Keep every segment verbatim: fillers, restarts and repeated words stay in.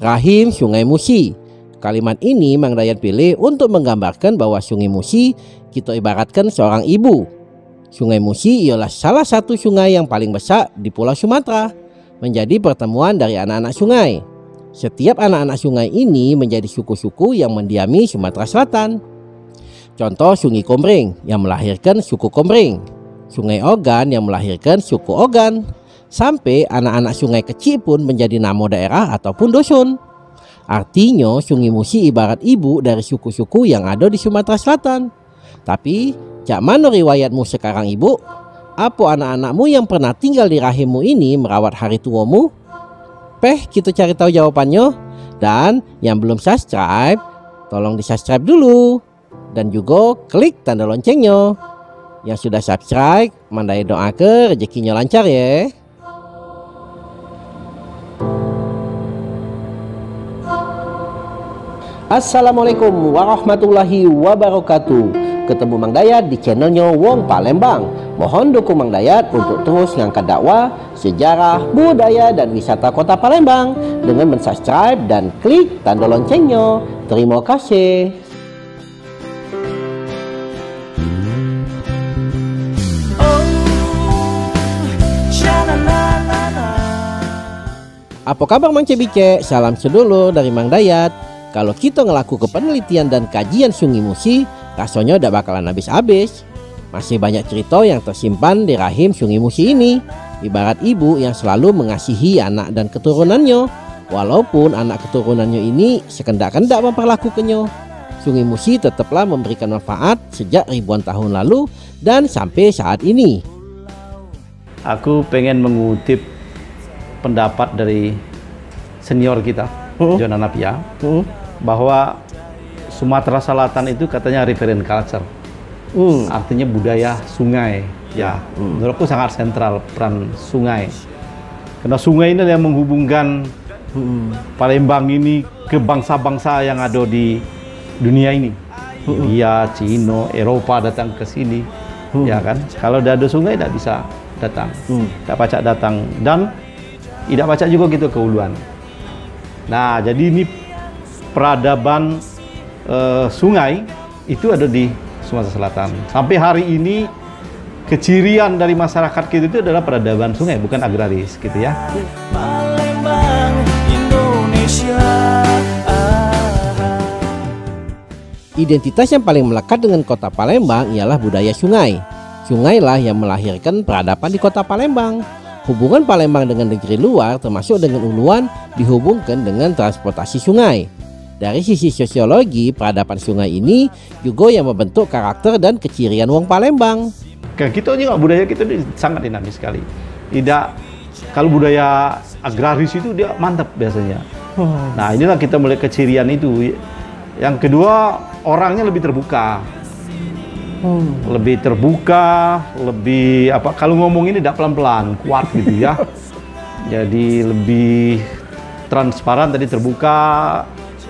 Rahim Sungai Musi. Kalimat ini Mang Dayat pilih untuk menggambarkan bahwa Sungai Musi kita ibaratkan seorang ibu. Sungai Musi ialah salah satu sungai yang paling besar di Pulau Sumatera, menjadi pertemuan dari anak-anak sungai. Setiap anak-anak sungai ini menjadi suku-suku yang mendiami Sumatera Selatan. Contoh Sungai Komering yang melahirkan suku Komering, Sungai Ogan yang melahirkan suku Ogan, sampai anak-anak sungai kecil pun menjadi nama daerah ataupun dusun. Artinya Sungai Musi ibarat ibu dari suku-suku yang ada di Sumatera Selatan. Tapi cak mano riwayatmu sekarang ibu? Apa anak-anakmu yang pernah tinggal di rahimmu ini merawat hari tuamu? Peh kita cari tahu jawabannya. Dan yang belum subscribe tolong di subscribe dulu, dan juga klik tanda loncengnya. Yang sudah subscribe Mang Dayat doa ke rezekinya lancar ya. Assalamualaikum warahmatullahi wabarakatuh. Ketemu Mang Dayat di channelnya Wong Palembang. Mohon dukung Mang Dayat untuk terus mengangkat dakwah, sejarah, budaya, dan wisata kota Palembang dengan mensubscribe dan klik tanda loncengnya. Terima kasih. Apa kabar Mang Cebice? Salam sedulur dari Mang Dayat. Kalau kita ngelaku ke penelitian dan kajian Sungai Musi, rasanya udah bakalan habis-habis. Masih banyak cerita yang tersimpan di rahim Sungai Musi ini. Ibarat ibu yang selalu mengasihi anak dan keturunannya, walaupun anak keturunannya ini sekendak-kendak memperlakukannya. Sungai Musi tetaplah memberikan manfaat sejak ribuan tahun lalu dan sampai saat ini. Aku pengen mengutip pendapat dari senior kita, Jonanapia. Hmm. Bahwa Sumatera Selatan itu katanya referent culture, mm. artinya budaya sungai. Ya, mm. menurutku sangat sentral peran sungai. Karena sungai ini yang menghubungkan mm. Palembang ini ke bangsa-bangsa yang ada di dunia ini. Mm. India, Cina, Eropa datang ke sini, mm. ya kan? Kalau tidak ada sungai tidak bisa datang, mm. tidak pacak datang, dan tidak pacak juga gitu ke uluan. Nah, jadi ini peradaban eh, sungai itu ada di Sumatera Selatan. Sampai hari ini kecirian dari masyarakat kita itu adalah peradaban sungai, bukan agraris gitu ya. Palembang, Indonesia. Identitas yang paling melekat dengan kota Palembang ialah budaya sungai. Sungailah yang melahirkan peradaban di kota Palembang. Hubungan Palembang dengan negeri luar termasuk dengan uluan dihubungkan dengan transportasi sungai. Dari sisi sosiologi, peradaban sungai ini juga yang membentuk karakter dan kecirian Wong Palembang. Kita juga budaya kita sangat dinamis sekali. Tidak, kalau budaya agraris itu dia mantap biasanya. Nah inilah kita mulai kecirian itu. Yang kedua, orangnya lebih terbuka, lebih terbuka, lebih apa? Kalau ngomong ini tidak pelan-pelan, kuat gitu ya. Jadi lebih transparan tadi, terbuka.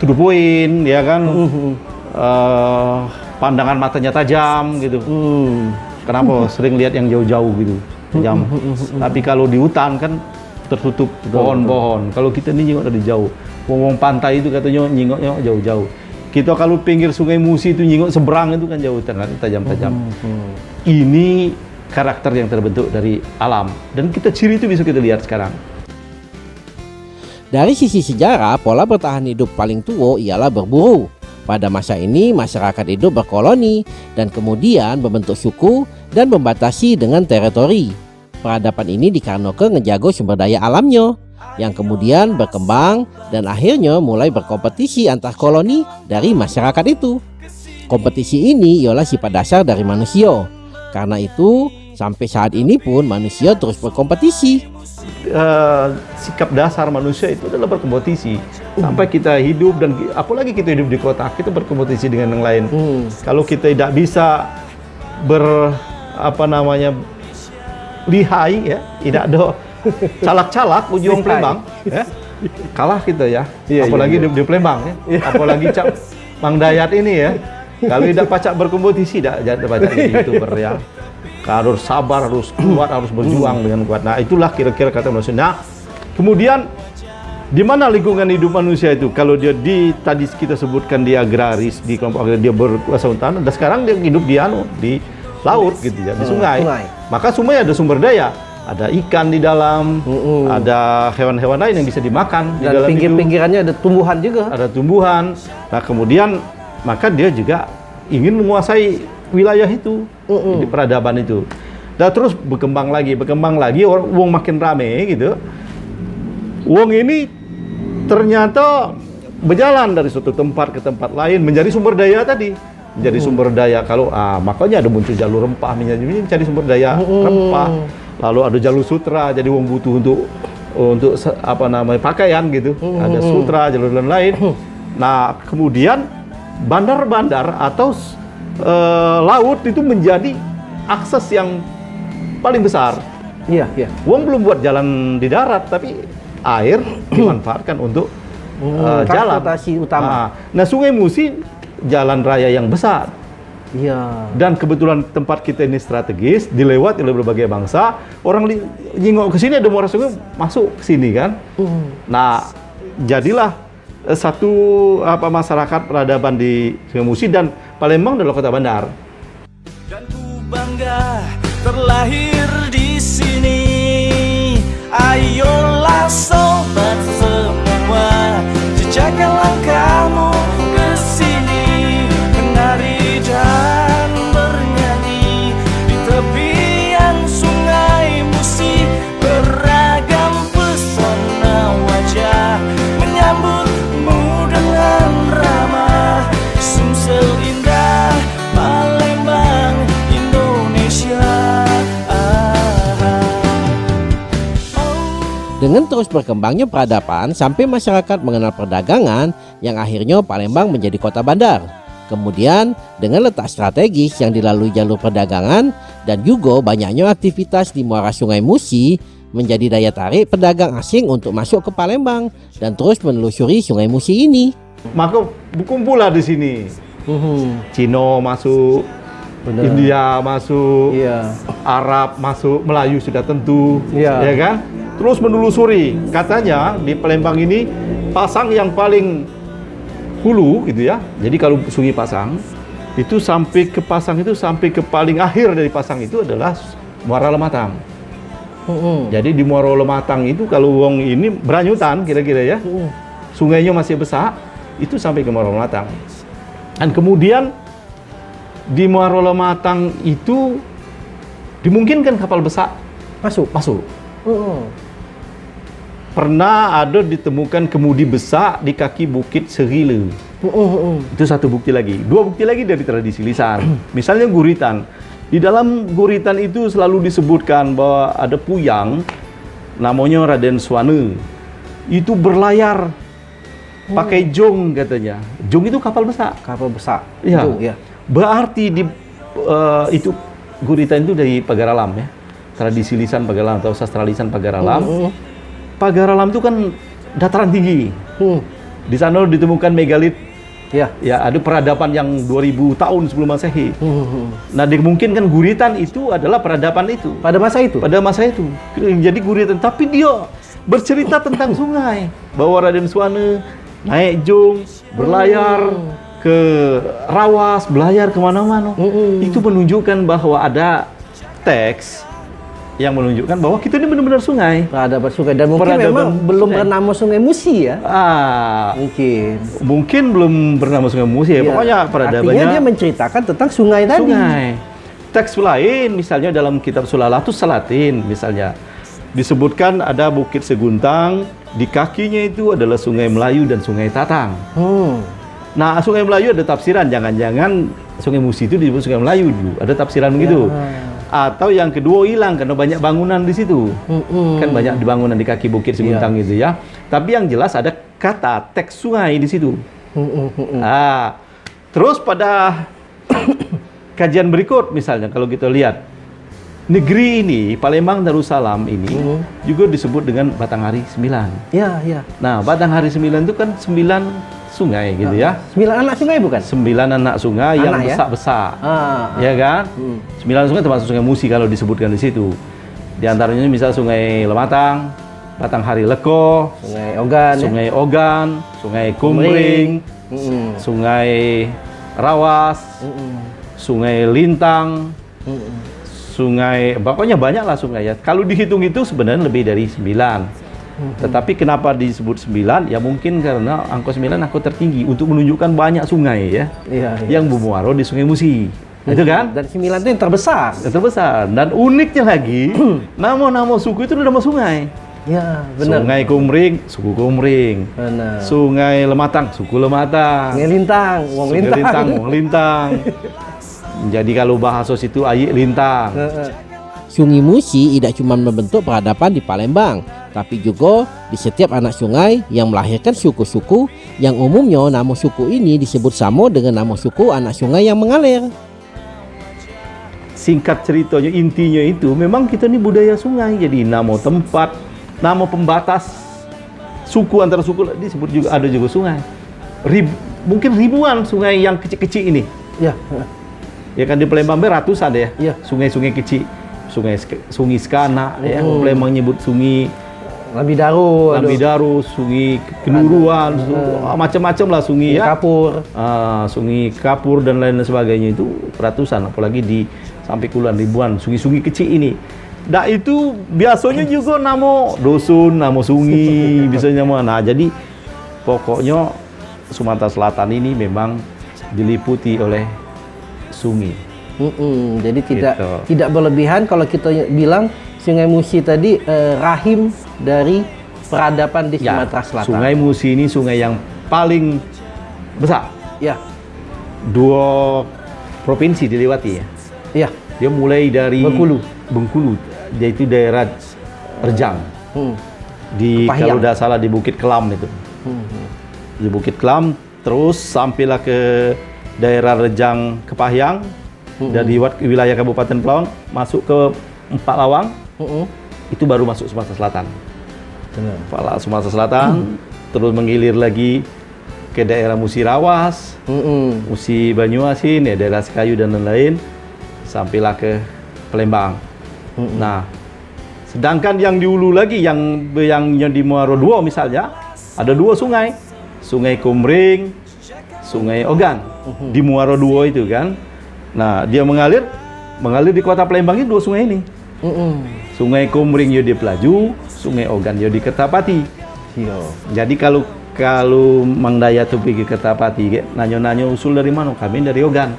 To the point, ya kan, uh, uh, pandangan matanya tajam gitu. Uh, Kenapa uh, sering lihat yang jauh-jauh gitu, tajam. Uh, uh, uh, uh, Tapi kalau di hutan kan tertutup pohon-pohon. Kalau kita ini nyingok dari jauh, wong-wong pantai itu katanya nyingoknya jauh-jauh. Kita kalau pinggir Sungai Musi itu nyingok seberang itu kan jauh, tajam-tajam. Uh, uh, uh. Ini karakter yang terbentuk dari alam dan kita ciri itu bisa kita lihat sekarang. Dari sisi sejarah, pola bertahan hidup paling tua ialah berburu. Pada masa ini, masyarakat hidup berkoloni dan kemudian membentuk suku dan membatasi dengan teritori. Peradaban ini dikarenakan ngejago sumber daya alamnya, yang kemudian berkembang dan akhirnya mulai berkompetisi antar koloni dari masyarakat itu. Kompetisi ini ialah sifat dasar dari manusia. Karena itu, sampai saat ini pun manusia terus berkompetisi. Uh, sikap dasar manusia itu adalah berkompetisi. Uh. Sampai kita hidup, dan apalagi kita hidup di kota, kita berkompetisi dengan yang lain. Uh. Kalau kita tidak bisa ber apa namanya lihai ya, tidak ada calak-calak ujung Palembang, ya, kalah kita ya. Iya, apalagi iya, iya. Di, di Palembang ya, iya. Apalagi cap Mang Dayat ini ya. Kalau tidak pacak berkompetisi, tidak jadi pacak youtuber ya. harus sabar, harus kuat, harus berjuang dengan kuat. Nah, itulah kira-kira kata manusia. Kemudian di mana lingkungan hidup manusia itu? Kalau dia di tadi kita sebutkan di agraris, di kelompok agraris dia berkuasa untuk tanah, dan sekarang dia hidup di anu, di laut gitu ya, di sungai. sungai. Maka sungai ada sumber daya, ada ikan di dalam, uh-uh. ada hewan-hewan lain yang bisa dimakan. Dan di dalam pinggir-pinggirannya ada tumbuhan juga. Ada tumbuhan. Nah kemudian maka dia juga ingin menguasai wilayah itu, uh-uh. di peradaban itu. Dan terus berkembang lagi, berkembang lagi, orang wong makin rame gitu. Wong ini ternyata berjalan dari suatu tempat ke tempat lain menjadi sumber daya tadi, menjadi hmm. sumber daya. Kalau ah, makanya ada muncul jalur rempah, menjadi sumber daya hmm. rempah. Lalu ada jalur sutra, jadi wong butuh untuk untuk apa namanya pakaian gitu. Hmm. Ada sutra, jalur lain-lain. Hmm. Nah kemudian bandar-bandar atau e, laut itu menjadi akses yang paling besar. Iya, iya. Wong belum buat jalan di darat, tapi air dimanfaatkan untuk hmm, uh, jalan utama. Nah, Sungai Musi jalan raya yang besar. Iya. Dan kebetulan tempat kita ini strategis, dilewati oleh berbagai bangsa. Orang nyingok ke sini ada muara sungai masuk ke sini kan. Hmm. Nah, jadilah satu apa masyarakat peradaban di Sungai Musi, dan Palembang adalah kota bandar. Dan ku bangga terlahir di sini. Ayolah sobat semua, jejakkan langkahmu ke sini, menari dan bernyanyi di tepian sungai Musi, beragam pesona wajah menyambutmu dengan ramah. Sumsel indah Palembang Indonesia. Dengan terus berkembangnya peradaban sampai masyarakat mengenal perdagangan yang akhirnya Palembang menjadi kota bandar. Kemudian dengan letak strategis yang dilalui jalur perdagangan dan juga banyaknya aktivitas di muara sungai Musi menjadi daya tarik pedagang asing untuk masuk ke Palembang dan terus menelusuri sungai Musi ini. Maka berkumpullah di sini. Uhum. Cino masuk, bener. India masuk, iya. Arab masuk, Melayu sudah tentu, iya. Ya kan? Terus menelusuri, katanya di Palembang ini pasang yang paling hulu gitu ya. Jadi kalau sungai pasang itu sampai ke pasang itu sampai ke paling akhir dari pasang itu adalah muara Lematang. Uh -uh. Jadi di muara Lematang itu kalau wong ini beranyutan kira-kira ya, uh -uh. sungainya masih besar itu sampai ke muara Lematang. Dan kemudian di muara Lematang itu dimungkinkan kapal besar masuk masuk. Uh -uh. Pernah ada ditemukan kemudi besar di kaki Bukit Seguntang. Uh, uh, uh. Itu satu bukti lagi. Dua bukti lagi dari tradisi lisan. Misalnya guritan. Di dalam guritan itu selalu disebutkan bahwa ada puyang namanya Raden Suwane. Itu berlayar uh. pakai jong katanya. Jong itu kapal besar. Kapal besar. Iya. Ya. Berarti di uh, itu guritan itu dari Pagaralam ya. Tradisi lisan Pagaralam atau sastra lisan Pagaralam. Uh, uh. Pagaralam itu kan dataran tinggi. Hmm. Di sana ditemukan megalit. Ya, ya ada peradaban yang dua ribu tahun sebelum Masehi. Hmm. Nah, dimungkinkan guritan itu adalah peradaban itu. Pada masa itu. Pada masa itu. Jadi guritan, tapi dia bercerita tentang sungai, bahwa Raden Suwane naik jong, berlayar hmm. ke Rawas, berlayar kemana-mana. Hmm. Itu menunjukkan bahwa ada teks yang menunjukkan bahwa kita ini benar-benar sungai. Peradaban sungai, dan mungkin peradaban memang sungai. Belum bernama Sungai Musi ya? Ah, mungkin. Mungkin belum bernama Sungai Musi ya, ya. Pokoknya peradabannya. Artinya dia menceritakan tentang sungai, sungai. tadi. Teks lain misalnya dalam kitab Sulalatus Salatin misalnya. Disebutkan ada Bukit Seguntang, di kakinya itu adalah Sungai Melayu dan Sungai Tatang. Hmm. Nah, Sungai Melayu ada tafsiran, jangan-jangan Sungai Musi itu disebut Sungai Melayu dulu. Ada tafsiran begitu. Ya. Atau yang kedua hilang karena banyak bangunan di situ. Uh, uh. Kan banyak dibangunan di kaki Bukit Seguntang yeah. gitu ya. Tapi yang jelas ada kata teks sungai di situ. Uh, uh, uh, uh. Nah, terus pada kajian berikut misalnya kalau kita lihat Negeri ini, Palembang Darussalam ini, uh-huh. juga disebut dengan Batanghari Sembilan. Ya, ya. Nah, Batanghari Sembilan itu kan sembilan sungai gitu ya. Sembilan anak sungai bukan? Sembilan anak sungai anak yang besar-besar. Ya? Ah, ah. Ya kan? Hmm. Sembilan sungai termasuk sungai Musi kalau disebutkan di situ. Di antaranya misal Sungai Lematang, Batanghari Leko, Sungai Ogan, Sungai ya? Ogan, Sungai Komering, mm-hmm. Sungai Rawas, mm-hmm. Sungai Lintang, mm-hmm. Sungai, pokoknya banyaklah sungai ya. Kalau dihitung itu sebenarnya lebih dari sembilan. Tetapi kenapa disebut sembilan? Ya mungkin karena angka sembilan angka tertinggi untuk menunjukkan banyak sungai ya, iya, yang iya. bermuara di Sungai Musi. Hmm. Itu kan? Dan sembilan itu yang terbesar. Yang terbesar. Dan uniknya lagi, nama-nama suku itu nama sungai. Ya, benar. Sungai Komering, suku Komering. Benar. Sungai Lematang, suku Lematang. Sungai Lintang, Wong Lintang. Sungai Lintang, Wong Lintang. Jadi kalau bahasos itu ayik Lintang. Sungai Musi tidak cuma membentuk peradaban di Palembang, tapi juga di setiap anak sungai yang melahirkan suku-suku yang umumnya nama suku ini disebut sama dengan nama suku anak sungai yang mengalir. Singkat ceritanya, intinya itu memang kita ini budaya sungai, jadi nama tempat, nama pembatas suku antara suku disebut juga, ada juga sungai. Rib, mungkin ribuan sungai yang kecil-kecil ini. Ya. Ya kan, di Palembang ratusan ya. Ya. Sungai-sungai kecil. Sungai Sungai Skana, oh. ya, Palembang nyebut Sungai Lambi Daru, Lambi Daru, Sungai Kenuruan, uh, macam-macam lah Sungai ya. Kapur, uh, Sungai Kapur dan lain-lain sebagainya itu ratusan, apalagi di sampai puluhan ribuan sungai-sungai kecil ini. Nah itu biasanya juga nama dusun, nama sungai, biasanya mana. Jadi pokoknya Sumatera Selatan ini memang diliputi oleh sungai. Mm-mm, jadi tidak gitu. tidak berlebihan kalau kita bilang Sungai Musi tadi eh, rahim dari peradaban di ya, Sumatera Selatan. Sungai Musi ini sungai yang paling besar. Ya. Dua provinsi dilewati ya. Iya. Dia mulai dari Bengkulu, Bengkulu, yaitu daerah Rejang. Hmm. Di Kepahyang. Kalau tidak salah di Bukit Kelam itu. Hmm. Di Bukit Kelam terus sampailah ke daerah Rejang Kepahyang. Mm-hmm. Dari wilayah Kabupaten Pelawan masuk ke Empat Lawang, mm-hmm. itu baru masuk Sumatera Selatan. Empat Sumatera Selatan, mm-hmm. terus mengilir lagi ke daerah Musi Rawas, mm-hmm. Musi Banyuasin, ya daerah Sekayu dan lain-lain, sampailah ke Palembang. Mm-hmm. Nah, sedangkan yang di hulu lagi, yang yang, yang di Muaro Dua misalnya, ada dua sungai, Sungai Komering, Sungai Ogan, mm-hmm. di Muaro Dua itu kan. Nah, dia mengalir, mengalir di kota Palembang ini dua sungai ini. Mm-mm. Sungai Komering yo di Pelaju, Sungai Ogan yo di Kertapati. Yo. Jadi kalau kalau Mang Dayat tuh pergi Kertapati, nanya-nanya usul dari mana? Kami dari Ogan.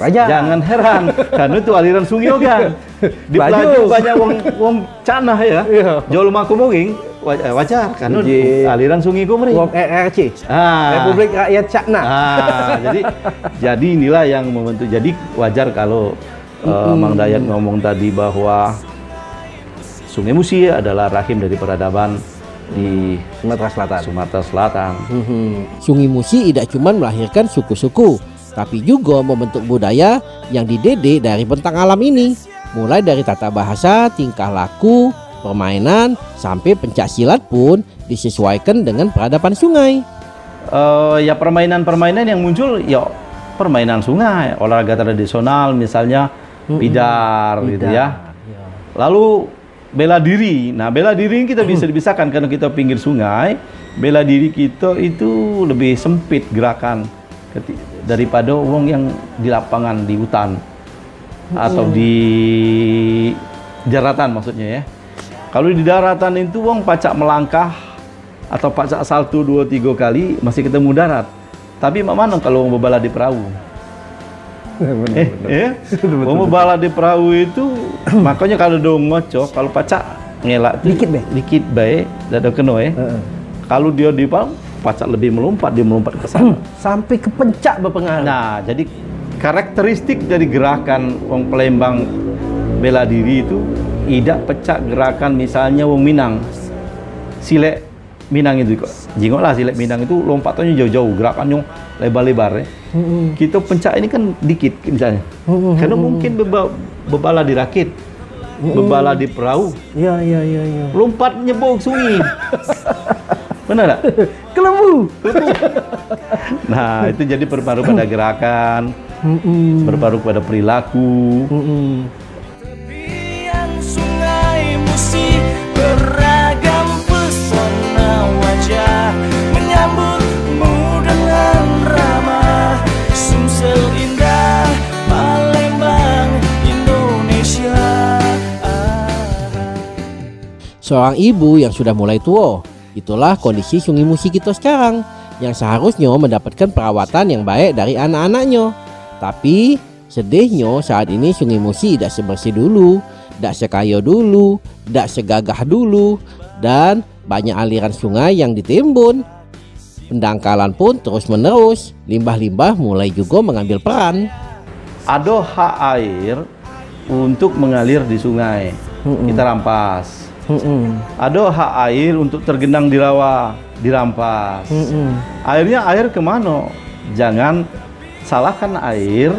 Aja. Jangan heran, karena itu aliran Sungai Ogan. Di Pelaju banyak wong wong canah ya. Jauh lumah Komering, wajar karena di aliran Sungai Komering. R R C. Ah. Republik Rakyat Cakna. Ah, jadi jadi inilah yang membentuk. Jadi wajar kalau uh, mm. Mang Dayat ngomong tadi bahwa Sungai Musi adalah rahim dari peradaban di Sumatera Selatan. Sumatera Selatan. Mm-hmm. Sungai Musi tidak cuma melahirkan suku-suku, tapi juga membentuk budaya yang didedek dari bentang alam ini, mulai dari tata bahasa, tingkah laku, permainan sampai pencak silat pun disesuaikan dengan peradaban sungai. Uh, ya permainan-permainan yang muncul ya permainan sungai, olahraga tradisional misalnya pidar, mm-hmm. gitu ya. Ya. Lalu bela diri. Nah, bela diri kita bisa dipisahkan karena kita pinggir sungai, bela diri kita itu lebih sempit gerakan daripada wong yang di lapangan di hutan atau di daratan maksudnya ya. Kalau di daratan itu wong pacak melangkah atau pacak salto dua tiga kali masih ketemu darat. Tapi mak mana kalau wong bebala di perahu? Benar, eh, benar. Eh? Benar, wong bebala di perahu itu makanya kalau dong ngocok, kalau pacak ngelak tuh, dikit baik, dikit baik, dada kena ya. Uh-uh. Kalau dia di perahu, pacak lebih melompat, dia melompat ke sana. Sampai ke pencak berpengaruh. Nah, jadi karakteristik dari gerakan wong Palembang bela diri itu tidak pecah gerakan misalnya wong Minang. Silek Minang itu kok. Jengoklah silek Minang itu lompatannya jauh-jauh, gerakannya lebar-lebar ya. Mm-hmm. Kita pencak ini kan dikit misalnya. Mm-hmm. Karena mungkin beba, bebala dirakit. mm. Berbala di perahu. Iya, iya, iya. Ya. Lompat nyebok sungai. Benar nggak? Kelembu. Nah, itu jadi berpengaruh pada gerakan, mm -mm. berpengaruh pada perilaku. Mm -mm. Seorang ibu yang sudah mulai tua, itulah kondisi sungai Musi kita sekarang yang seharusnya mendapatkan perawatan yang baik dari anak-anaknya. Tapi sedihnya saat ini sungai Musi tidak sebersih dulu, tidak sekaya dulu, tidak segagah dulu, dan banyak aliran sungai yang ditimbun. Pendangkalan pun terus menerus, limbah-limbah mulai juga mengambil peran. Ada hak air untuk mengalir di sungai, mm-mm. kita rampas. Mm-mm. Ada hak air untuk tergenang di rawa, dirampas. Mm-mm. Airnya air kemana? Jangan salahkan air,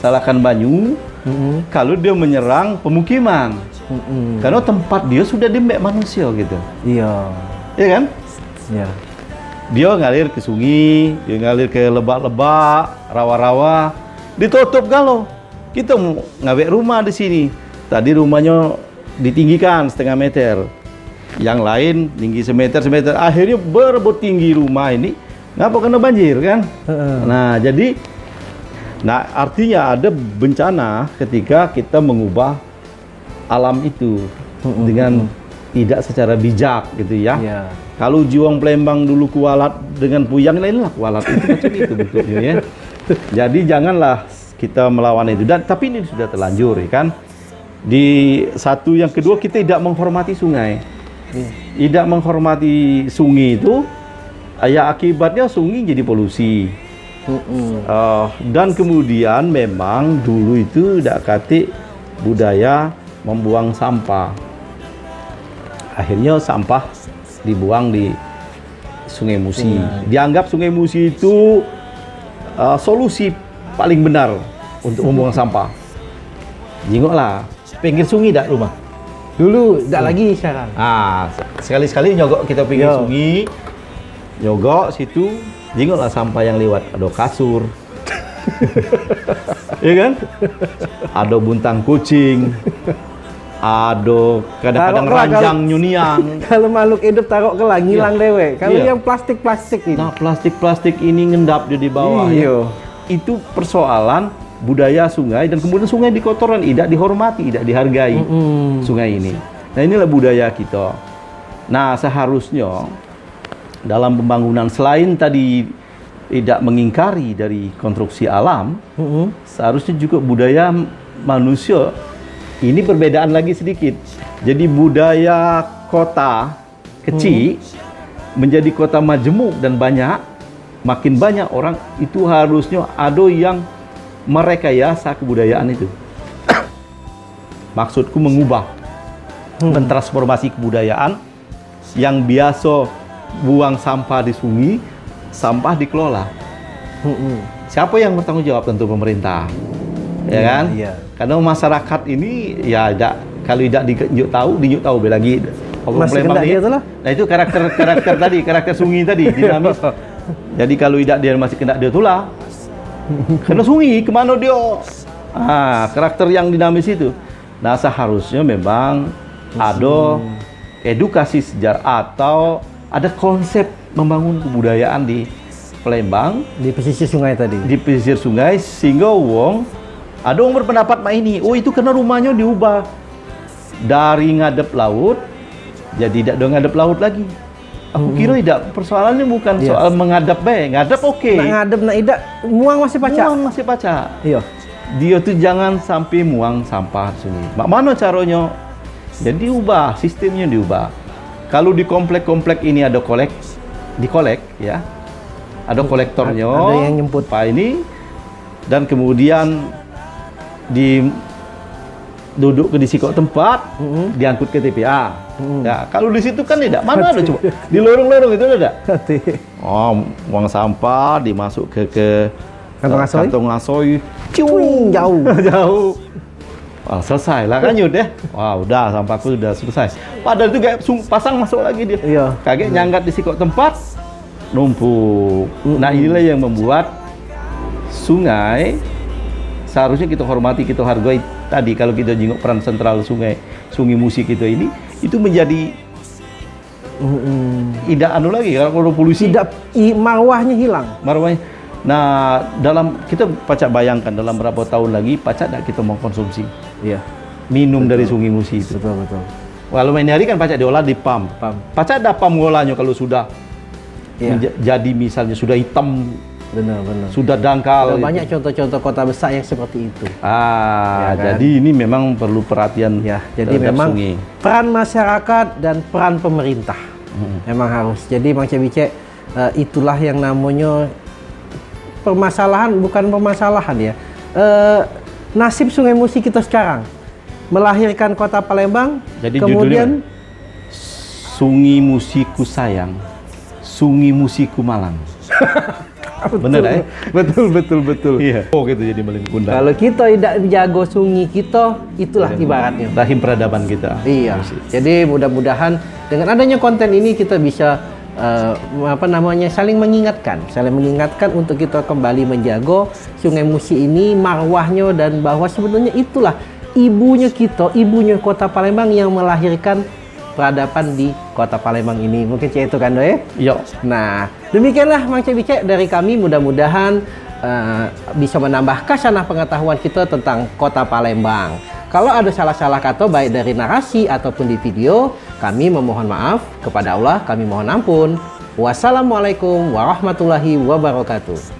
salahkan banyu, mm-mm. kalau dia menyerang pemukiman. Mm-mm. Karena tempat dia sudah dembek manusia gitu. Iya. Iya kan? Iya. Dia ngalir ke sungai, dia ngalir ke lebak-lebak, rawa-rawa, ditutup galau. Kita mau ngawek rumah di sini. Tadi rumahnya ditinggikan setengah meter, yang lain tinggi semeter semeter, akhirnya berebut tinggi rumah ini, ngapa kena banjir kan? Uh. Nah jadi, nah artinya ada bencana ketika kita mengubah alam itu uh-uh. dengan tidak secara bijak gitu ya. Yeah. Kalau Juang Palembang dulu kualat dengan puyang, lainlah kualat itu macam itu bentuknya ya. Jadi janganlah kita melawan itu. Dan tapi ini sudah terlanjur ya kan. Di satu yang kedua kita tidak menghormati sungai, hmm. tidak menghormati sungai itu, ya akibatnya sungai jadi polusi. Hmm. Uh, dan kemudian memang dulu itu tidak katik budaya membuang sampah, akhirnya sampah dibuang di sungai Musi. Hmm. Dianggap sungai Musi itu uh, solusi paling benar untuk membuang sampah. Jengoklah. Pinggir sungai dak rumah? Dulu, dak hmm. lagi sekarang. Ah, sekali-sekali nyogok kita pinggir Yo. sungai. Nyogok situ, jengoklah sampah yang lewat. Ada kasur. Iya kan? Ada buntang kucing. Ada kadang-kadang ranjang nyuniang. Kalau makhluk hidup taruh ke langit, hilang yeah. dewe. Kalau yeah. yang plastik-plastik ini. Nah, plastik-plastik ini ngendap di bawah. Iya. Itu persoalan budaya sungai, dan kemudian sungai di kotoran, tidak dihormati, tidak dihargai mm-hmm. sungai ini. Nah inilah budaya kita. Nah seharusnya dalam pembangunan, selain tadi tidak mengingkari dari konstruksi alam, mm-hmm. seharusnya juga budaya manusia ini perbedaan lagi sedikit. Jadi budaya kota kecil mm-hmm. menjadi kota majemuk dan banyak, makin banyak orang, itu harusnya ada yang merekayasa kebudayaan itu. Maksudku mengubah, hmm. mentransformasi kebudayaan yang biasa buang sampah di sungai, sampah dikelola. Hmm. Siapa yang bertanggung jawab? Tentu pemerintah, hmm. ya kan? Ya, ya. Karena masyarakat ini ya tidak, kalau tidak dijuk tahu, dijuk tahu belagi. Masih kendak dia itu lah. Nah itu karakter karakter tadi, karakter sungai tadi dinamis. Jadi kalau tidak dia masih kendak dia itulah. Karena sungai kemana dia? Ah, karakter yang dinamis itu. Nah seharusnya memang ada edukasi sejarah atau ada konsep membangun kebudayaan di Palembang, di pesisir sungai tadi. Di pesisir sungai sehingga wong ada yang berpendapat mah ini, oh itu karena rumahnya diubah dari ngadep laut jadi tidak ada ngadep laut lagi. Aku kira tidak, persoalannya bukan yes. soal mengadap baik, ngadap oke. Okay. Nah, ngadap nah tidak, muang masih pacak. Muang masih pacak. Iya. Dia tuh jangan sampai muang sampah sungai. Mak mana caranya? Jadi ubah, sistemnya diubah. Kalau di komplek-komplek ini ada kolek, di kolek ya. Ada kolektornya. Ada yang nyemput. Pak ini, dan kemudian di duduk ke di sikok tempat, mm-hmm. diangkut ke T P A. Mm. Ya, kalau di situ kan tidak, mana ada coba? Di lorong-lorong itu ada? Oh, uang sampah dimasuk ke ke kantong asoy, kantong asoy. Ciu, jauh, jauh. Wah, selesai lah kan Yud ya. Wah udah, sampahku udah selesai. Padahal itu kayak pasang masuk lagi dia. Iya. Kaget nyangkat di sikok tempat, numpuk. Nah inilah yang membuat sungai seharusnya kita hormati, kita hargai. Tadi kalau kita jenguk peran sentral sungai, sungai Musi kita ini, itu menjadi tidak anu lagi kalau polusi. Tidak, marwahnya hilang. Marwahnya. Nah, dalam kita pacak bayangkan dalam berapa tahun lagi pacak tidak kita mau konsumsi, ya minum betul. Dari sungai Musi itu. Betul betul. Walau ini hari kan pacak diolah di pam. Pam. Pacak ada pam ngolahnya kalau sudah ya. Jadi misalnya sudah hitam, benar benar. Sudah dangkal. Sudah banyak contoh-contoh kota besar yang seperti itu. Ah, ya kan? Jadi ini memang perlu perhatian. Ya, jadi memang sungai. Peran masyarakat dan peran pemerintah hmm. memang harus. Jadi Mang Cebice, uh, itulah yang namanya permasalahan, bukan permasalahan ya, e, nasib sungai Musi kita sekarang melahirkan kota Palembang. Jadi kemudian judulnya, Sungai Musiku Sayang, Sungai Musiku Malang. Bener ya? Betul betul betul. Iya. Oh gitu jadi melingkundang. Kalau kita tidak jago sungai kita, itulah Palembang. Ibaratnya rahim peradaban kita. Iya. Musi. Jadi mudah-mudahan dengan adanya konten ini kita bisa Uh, apa namanya saling mengingatkan, saling mengingatkan untuk kita kembali menjaga sungai Musi ini marwahnya, dan bahwa sebenarnya itulah ibunya kita, ibunya kota Palembang yang melahirkan peradaban di kota Palembang ini. Mungkin itu kan doy? Yo. Nah demikianlah Mang Cebice dari kami, mudah-mudahan uh, bisa menambah kasanah pengetahuan kita tentang kota Palembang. Kalau ada salah-salah kata baik dari narasi ataupun di video, kami memohon maaf. Kepada Allah kami mohon ampun. Wassalamualaikum warahmatullahi wabarakatuh.